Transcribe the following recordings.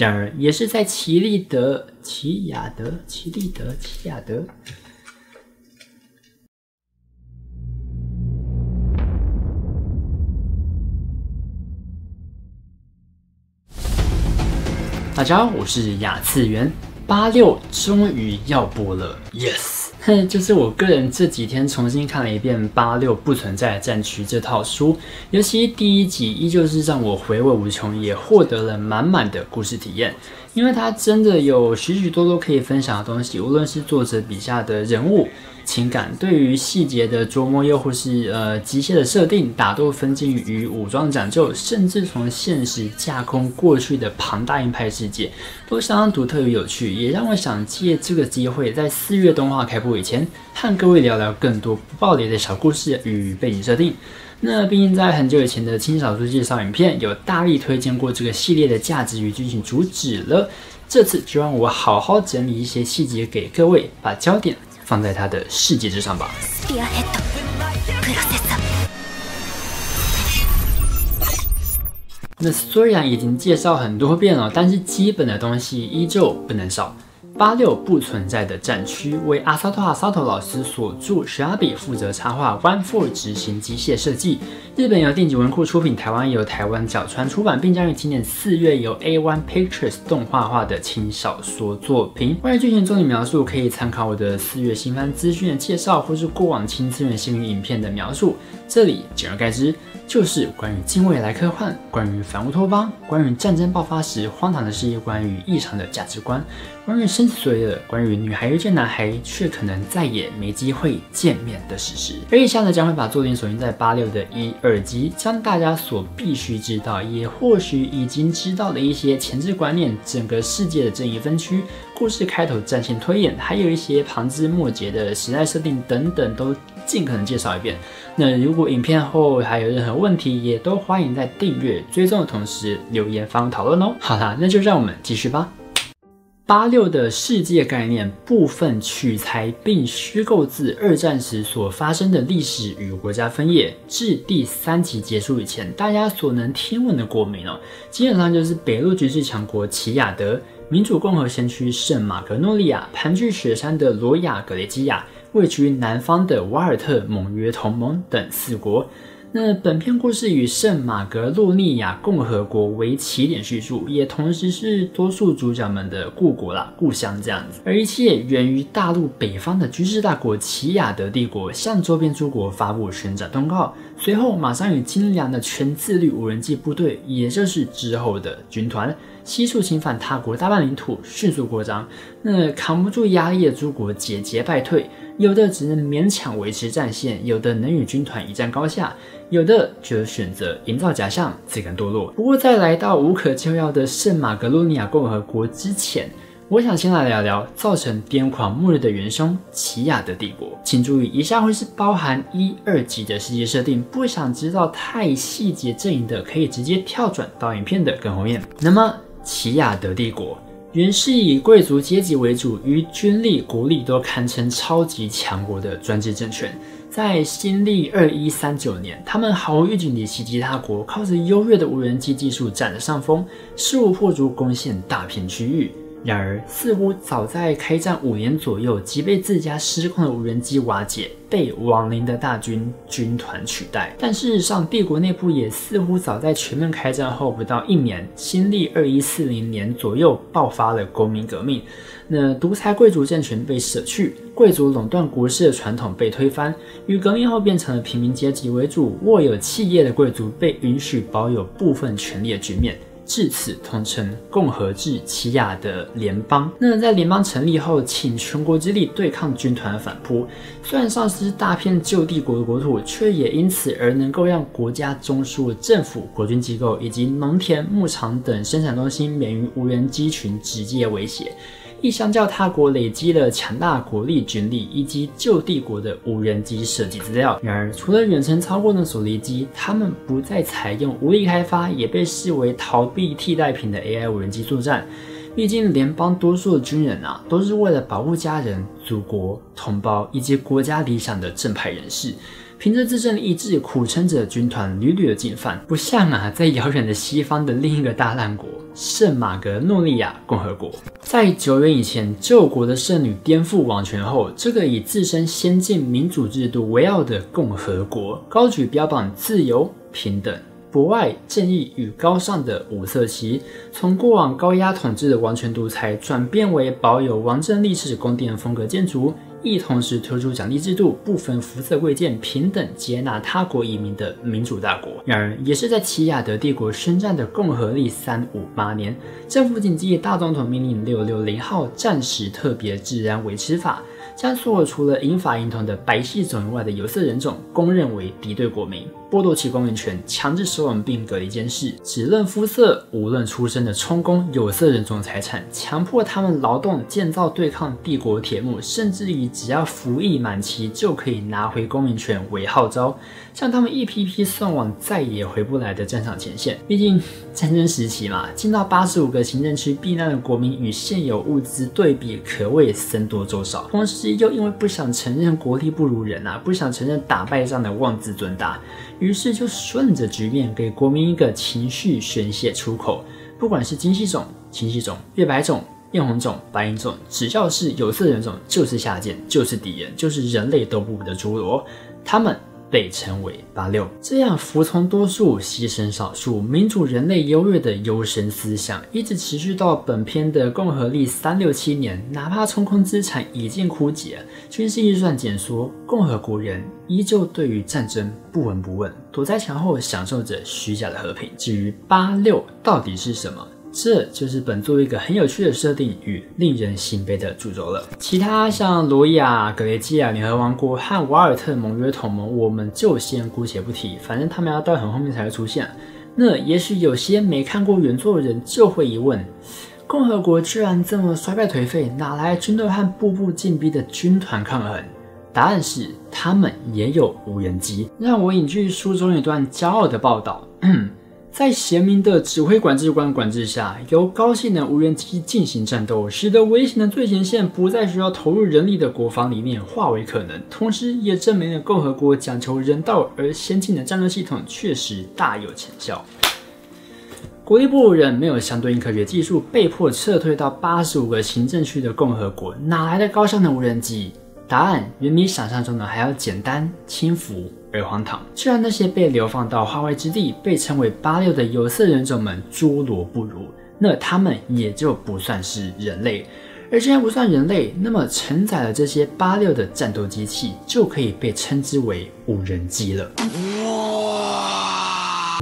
然而，也是在奇利亚德。大家好，我是亚次元86，终于要播了 ，yes！ 就是我个人这几天重新看了一遍《86不存在的战区》这套书，尤其第一集依旧是让我回味无穷，也获得了满满的故事体验。因为它真的有许许多多可以分享的东西，无论是作者笔下的人物、情感、对于细节的琢磨，又或是机械的设定、打斗分镜与武装讲究，甚至从现实架空过去的庞大硬派世界，都相当独特与有趣，也让我想借这个机会，在4月动画开播以前，和各位聊聊更多不暴雷的小故事与背景设定。那毕竟在很久以前的轻小说介绍影片有大力推荐过这个系列的价值与剧情主旨了，这次就让我好好整理一些细节给各位，把焦点放在他的世界之上吧。那虽然已经介绍很多遍了，但是基本的东西依旧不能少。86不存在的战区为阿萨托老师所著，史阿比负责插画 ，One Four 执行机械设计。日本由电子文库出品，台湾由台湾角川出版，并将于今年4月由 A1 Pictures 动画化的轻小说作品。关于剧情中的描述，可以参考我的4月新番资讯的介绍，或是过往轻资源新闻影片的描述。这里简而概之，就是关于近未来科幻，关于反乌托邦，关于战争爆发时荒唐的事业观与异常的价值观，关于生死所有的，关于女孩遇见男孩却可能再也没机会见面的事实。而以下呢，将会把作品锁定在86的1、2集，将大家所必须知道，也或许已经知道的一些前置观念，整个世界的正义分区，故事开头战线推演，还有一些旁枝末节的时代设定等等，都尽可能介绍一遍。那如果影片后还有任何问题，也都欢迎在订阅、追踪的同时留言方讨论哦。好啦，那就让我们继续吧。86的世界概念部分取材并虚构自二战时所发生的历史与国家分野，至第3集结束以前，大家所能听闻的国名哦，基本上就是北陆军事强国奇亚德、民主共和先驱圣马格诺利亚、盘踞雪山的罗亚格雷基亚、位居南方的瓦尔特盟约同盟等4国。那本篇故事以圣马格诺利亚共和国为起点叙述，也同时是多数主角们的故国啦、故乡这样子。而一切源于大陆北方的军事大国奇亚德帝国向周边诸国发布宣战通告，随后马上与精良的全自律无人机部队，也就是之后的军团，悉数侵犯他国大半领土，迅速扩张。那扛不住压力的诸国节节败退，有的只能勉强维持战线，有的能与军团一战高下，有的就选择营造假象，自甘堕落。不过在来到无可救药的圣马格诺利亚共和国之前，我想先来聊聊造成癫狂末日的元凶奇亚德帝国。请注意，以下会是包含1、2集的世界设定，不想知道太细节阵营的，可以直接跳转到影片的更后面。那么奇亚德帝国原是以贵族阶级为主，于军力、国力都堪称超级强国的专制政权。在新历2139年，他们毫无预警地袭击他国，靠着优越的无人机技术占了上风，势如破竹，攻陷大片区域。然而，似乎早在开战5年左右，即被自家失控的无人机瓦解，被亡灵的大军军团取代。但事实上，帝国内部也似乎早在全面开战后不到1年，新历2140年左右爆发了公民革命。那独裁贵族政权被舍去，贵族垄断国事的传统被推翻，与革命后变成了平民阶级为主、握有企业的贵族被允许保有部分权力的局面。至此，统称共和制奇亚的联邦。那在联邦成立后，请全国之力对抗军团的反扑。虽然丧失大片旧帝国的国土，却也因此而能够让国家中枢、政府、国军机构以及农田、牧场等生产中心免于无人机群直接威胁。亦相较他国累积了强大国力、军力以及旧帝国的无人机设计资料。然而，除了远程操控的索离机，他们不再采用无力开发，也被视为逃避替代品的 AI 无人机作战。毕竟，联邦多数的军人啊，都是为了保护家人、祖国、同胞以及国家理想的正派人士。凭着自身的意志苦撑着的军团屡屡的进犯，不下马在遥远的西方的另一个大烂国——圣马格诺利亚共和国。在久远以前，旧国的圣女颠覆王权后，这个以自身先进民主制度为傲的共和国，高举标榜自由、平等、博爱、正义与高尚的五色旗，从过往高压统治的王权独裁转变为保有王政历史宫殿风格建筑，亦同时推出奖励制度，不分肤色贵贱，平等接纳他国移民的民主大国。然而，也是在齐亚德帝国宣战的共和历358年，政府谨记大总统命令660号战时特别治安维持法，将所有除了英法英同的白系种以外的有色人种公认为敌对国民，剥夺其公民权，强制收容并隔离监视，只论肤色无论出身的充公有色人种财产，强迫他们劳动建造对抗帝国铁幕，甚至以只要服役满期就可以拿回公民权为号召，将他们一批批送往再也回不来的战场前线。毕竟战争时期嘛，进到85个行政区避难的国民与现有物资对比，可谓僧多粥少。同时又因为不想承认国力不如人啊，不想承认打败仗的妄自尊大，于是就顺着局面给国民一个情绪宣泄出口，不管是金系种、青系种、月白种、艳红种、白银种，只要是有色人种，就是下贱，就是敌人，就是人类都不如的侏罗，他们被称为86。这样服从多数、牺牲少数、民主人类优越的优生思想，一直持续到本篇的共和历367年。哪怕充公资产已经枯竭，军事预算减缩，共和国人依旧对于战争不闻不问，躲在墙后享受着虚假的和平。至于86到底是什么？这就是本作一个很有趣的设定与令人心悲的主轴了。其他像罗亚、格雷基亚联合王国和瓦尔特盟约同盟，我们就先姑且不提，反正他们要到很后面才会出现。那也许有些没看过原作的人就会疑问，共和国居然这么衰败颓废，哪来军队和步步进逼的军团抗衡？答案是他们也有无人机。让我引据书中一段骄傲的报道。在贤明的指挥管制官管制下，由高性能无人机进行战斗，使得危险的最前线不再需要投入人力的国防理念化为可能，同时也证明了共和国讲求人道而先进的战斗系统确实大有成效。国力不如人，没有相对应科学技术，被迫撤退到85个行政区的共和国，哪来的高效能无人机？答案远比想象中的还要简单、轻浮而荒唐。虽然那些被流放到化外之地、被称为86的有色人种们诸罗不如，那他们也就不算是人类。而既然不算人类，那么承载了这些86的战斗机器就可以被称之为无人机了。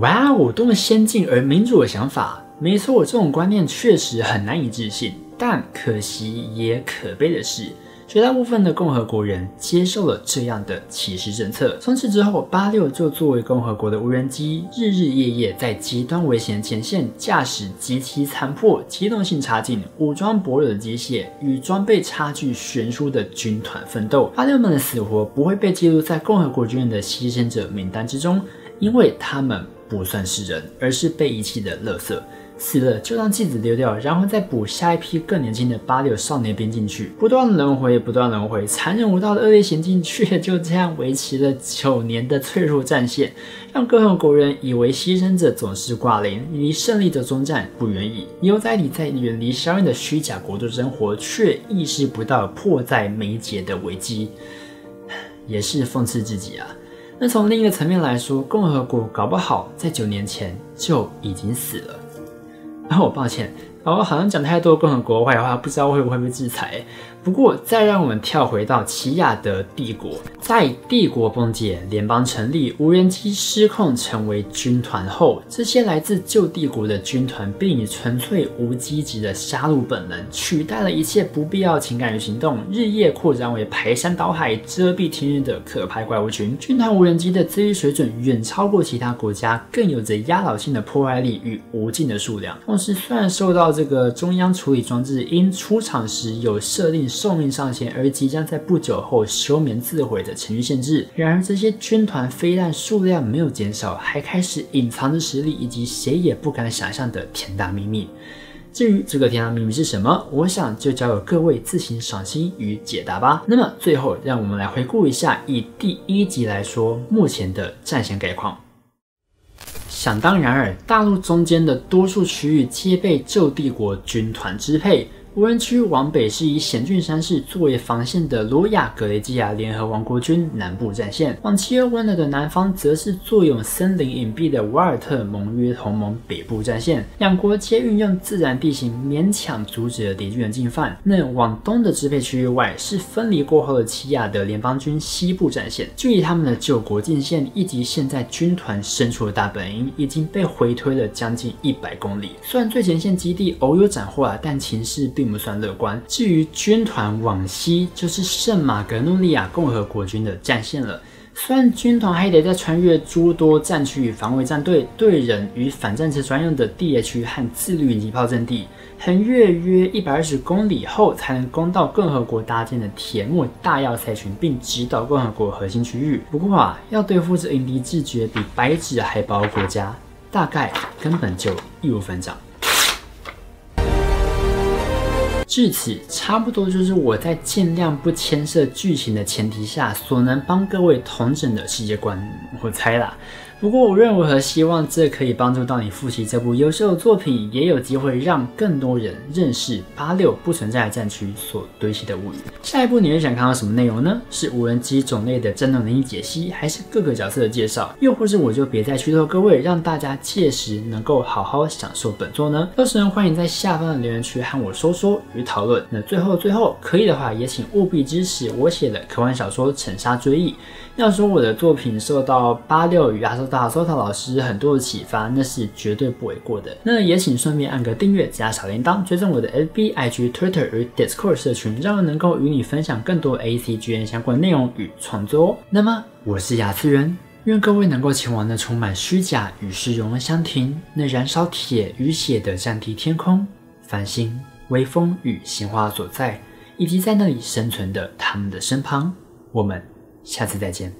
哇哦，多么先进而民主的想法！没错，这种观念确实很难以置信，但可惜也可悲的是，绝大部分的共和国人接受了这样的歧视政策。从此之后，86就作为共和国的无人机，日日夜夜在极端危险前线驾驶极其残破、机动性差劲、武装薄弱的机械与装备差距悬殊的军团奋斗。86们的死活不会被记录在共和国军人的牺牲者名单之中，因为他们不算是人，而是被遗弃的垃圾。死了就让继子丢掉，然后再补下一批更年轻的86少年兵进去，不断轮回，不断轮回，残忍无道的恶劣行径却就这样维持了9年的脆弱战线，让共和国人以为牺牲者总是挂零，离胜利的终战不远矣。牛仔里在远离硝烟的虚假国度生活，却意识不到迫在眉睫的危机，也是讽刺自己啊。那从另一个层面来说，共和国搞不好在9年前就已经死了。哦，抱歉，我好像讲太多共和国坏话，不知道会不会被制裁。不过，再让我们跳回到齐亚德帝国。在帝国崩解、联邦成立、无人机失控成为军团后，这些来自旧帝国的军团便以纯粹无机制的杀戮本能，取代了一切不必要情感与行动，日夜扩张为排山倒海、遮蔽天日的可怕怪物群。军团无人机的自愈水准远超过其他国家，更有着压倒性的破坏力与无尽的数量。同时，虽然受到这个中央处理装置因出厂时有设定寿命上限而即将在不久后休眠自毁的程序限制，然而这些军团非但数量没有减少，还开始隐藏着实力以及谁也不敢想象的天大秘密。至于这个天堂秘密是什么，我想就交由各位自行赏析与解答吧。那么最后，让我们来回顾一下以第一集来说目前的战线概况。 想当然尔，大陆中间的多数区域皆被旧帝国军团支配。无人区往北是以险峻山势作为防线的罗亚格雷基亚联合王国军南部战线，往七二湾的南方则是坐拥森林隐蔽的瓦尔特盟约同盟北部战线。两国皆运用自然地形勉强阻止了敌军的进犯。那往东的支配区域外是分离过后的奇亚的联邦军西部战线，距离他们的旧国境线以及现在军团身处的大本营已经被回推了将近100公里。虽然最前线基地偶有斩获啊，但情势并不算乐观。至于军团往西，就是圣马格诺利亚共和国军的战线了。虽然军团还得在穿越诸多战区与防卫战队、对人与反战车专用的地区和自律机炮阵地，横越约120公里后才能攻到共和国搭建的铁幕大要塞群，并直捣共和国核心区域。不过啊，要对付这迎敌自觉比白纸还薄的国家，大概根本就义无反长。 至此，差不多就是我在尽量不牵涉剧情的前提下，所能帮各位统整的世界观。我猜啦，不过无论如何，希望这可以帮助到你复习这部优秀的作品，也有机会让更多人认识86不存在的战区所堆砌的物语。下一步你会想看到什么内容呢？是无人机种类的战斗能力解析，还是各个角色的介绍？又或是我就别再剧透各位，让大家届时能够好好享受本作呢？到时候欢迎在下方的留言区和我说说。 讨论。那最后，可以的话，也请务必支持我写的科幻小说《沉沙追忆》。要说我的作品受到86与阿索塔老师很多的启发，那是绝对不为过的。那也请顺便按个订阅加小铃铛，追踪我的 FB、IG、Twitter 与 Discord 社群，让我能够与你分享更多 ACGN 相关内容与创作哦。那么我是亚次元，愿各位能够前往那充满虚假与虚荣相庭，那燃烧铁与血的战地天空，繁星。 微风与鲜花所在，以及在那里生存的他们的身旁。我们下次再见。